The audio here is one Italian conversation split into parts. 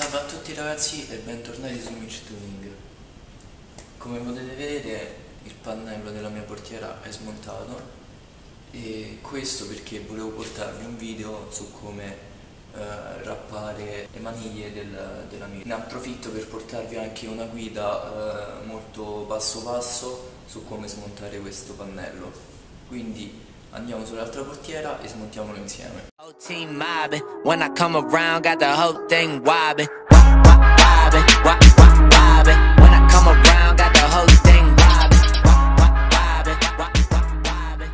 Salve a tutti ragazzi e bentornati su Mitch Tuning. Come potete vedere il pannello della mia portiera è smontato, e questo perché volevo portarvi un video su come rappare le maniglie della mia. Ne approfitto per portarvi anche una guida molto passo passo su come smontare questo pannello. Quindi andiamo sull'altra portiera e smontiamolo insieme. Team mobbing when I come around, got the whole thing wobbing. Wobbing, wobbing, when I come around, got the whole thing wobbing.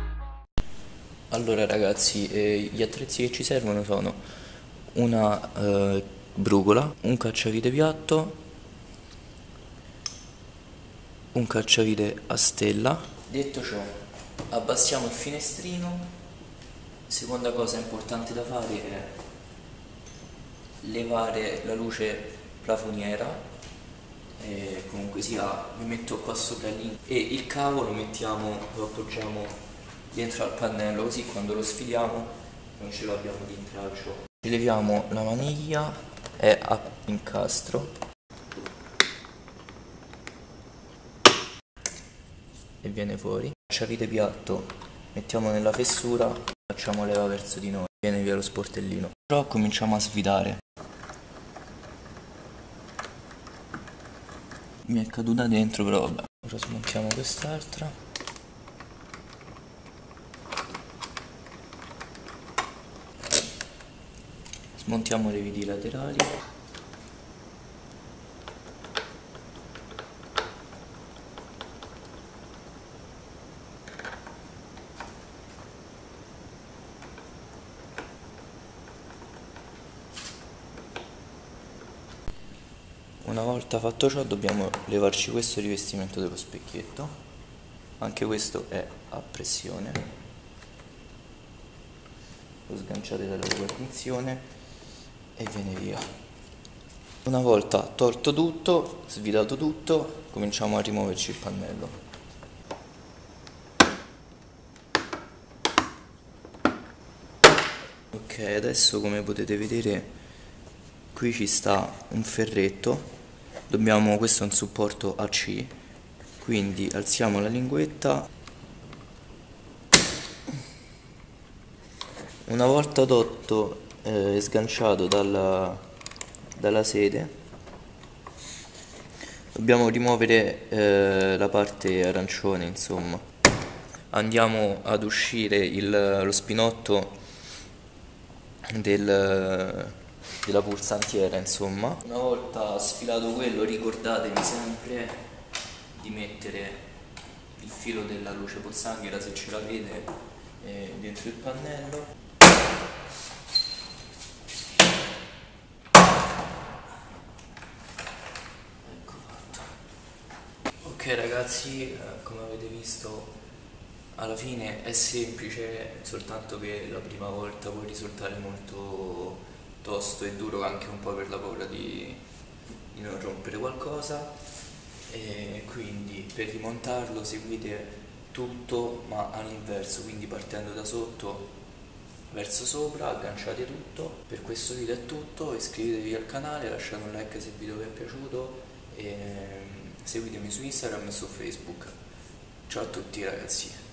Allora ragazzi, gli attrezzi che ci servono sono una brucola, un cacciavite piatto, un cacciavite a stella. Detto ciò, abbassiamo il finestrino. Seconda cosa importante da fare è levare la luce plafoniera, e comunque sia mi metto qua sopra lì, e il cavo lo appoggiamo dentro al pannello, così quando lo sfidiamo non ce l'abbiamo di intralcio. Rileviamo la maniglia, è a incastro, e viene fuori. Cacciavite piatto, mettiamo nella fessura, facciamo leva verso di noi, viene via lo sportellino. Però cominciamo a sfidare. Mi è caduta dentro, però vabbè. Ora smontiamo quest'altra. Smontiamo le viti laterali. Una volta fatto ciò dobbiamo levarci questo rivestimento dello specchietto, anche questo è a pressione, lo sganciate dalla guarnizione e viene via. Una volta tolto tutto, svidato tutto, cominciamo a rimuoverci il pannello. Ok, adesso come potete vedere qui ci sta un ferretto. Questo è un supporto AC, quindi alziamo la linguetta. Una volta tolto e sganciato dalla sede, dobbiamo rimuovere la parte arancione, insomma. Andiamo ad uscire lo spinotto della pulsantiera, insomma. Una volta sfilato quello, ricordatevi sempre di mettere il filo della luce pulsantiera, se ce l'avete, dentro il pannello. Ecco fatto. Ok ragazzi, come avete visto alla fine è semplice, soltanto che la prima volta può risultare molto tosto e duro, anche un po' per la paura di non rompere qualcosa, e quindi per rimontarlo seguite tutto ma all'inverso, quindi partendo da sotto verso sopra, agganciate tutto. Per questo video è tutto, iscrivetevi al canale, lasciate un like se il video vi è piaciuto e seguitemi su Instagram e su Facebook. Ciao a tutti ragazzi.